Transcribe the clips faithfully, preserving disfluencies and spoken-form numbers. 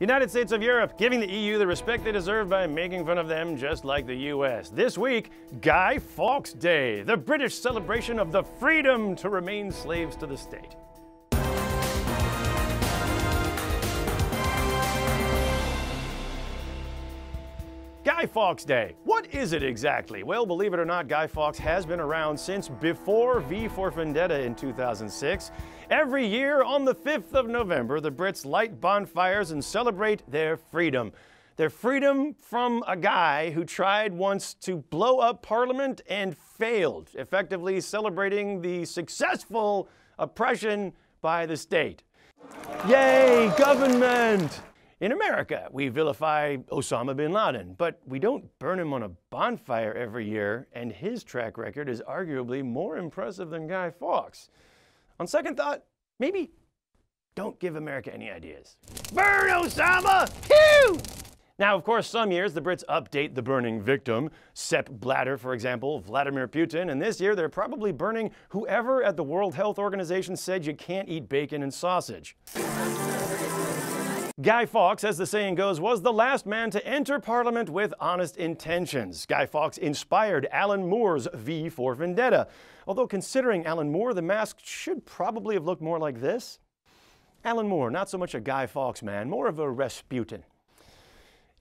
United States of Europe, giving the E U the respect they deserve by making fun of them just like the U S. This week, Guy Fawkes Day, the British celebration of the freedom to remain slaves to the state. Guy Fawkes Day. What is it exactly? Well, believe it or not, Guy Fawkes has been around since before V for Vendetta in two thousand six. Every year on the fifth of November, the Brits light bonfires and celebrate their freedom. Their freedom from a guy who tried once to blow up Parliament and failed, effectively celebrating the successful oppression by the state. Yay, government! In America, we vilify Osama bin Laden, but we don't burn him on a bonfire every year, and his track record is arguably more impressive than Guy Fawkes. On second thought, maybe don't give America any ideas. Burn Osama! Phew! Now, of course, some years the Brits update the burning victim. Sepp Blatter, for example, Vladimir Putin, and this year they're probably burning whoever at the World Health Organization said you can't eat bacon and sausage. Guy Fawkes, as the saying goes, was the last man to enter Parliament with honest intentions. Guy Fawkes inspired Alan Moore's V for Vendetta. Although considering Alan Moore, the mask should probably have looked more like this. Alan Moore, not so much a Guy Fawkes man, more of a Rasputin.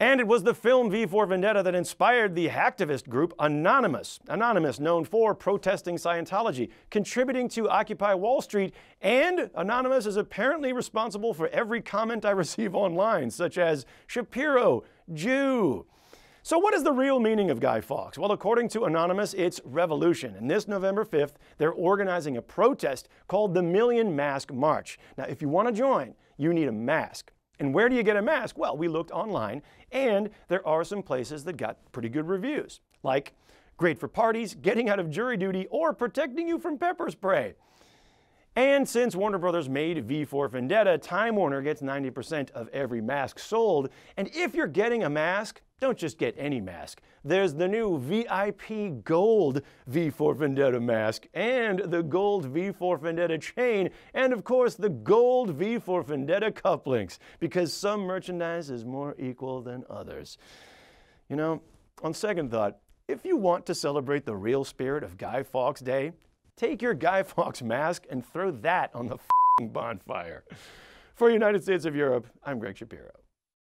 And it was the film V for Vendetta that inspired the hacktivist group Anonymous. Anonymous, known for protesting Scientology, contributing to Occupy Wall Street, and Anonymous is apparently responsible for every comment I receive online, such as Shapiro, Jew. So what is the real meaning of Guy Fawkes? Well, according to Anonymous, it's revolution. And this November fifth, they're organizing a protest called the Million Mask March. Now, if you want to join, you need a mask. And where do you get a mask? Well, we looked online, and there are some places that got pretty good reviews, like great for parties, getting out of jury duty, or protecting you from pepper spray. And since Warner Bros made V for Vendetta, Time Warner gets ninety percent of every mask sold. And if you're getting a mask, don't just get any mask. There's the new V I P Gold V for Vendetta mask, and the Gold V for Vendetta chain, and of course the Gold V for Vendetta cufflinks, because some merchandise is more equal than others. You know, on second thought, if you want to celebrate the real spirit of Guy Fawkes Day, take your Guy Fawkes mask and throw that on the f***ing bonfire. For United States of Europe, I'm Greg Shapiro.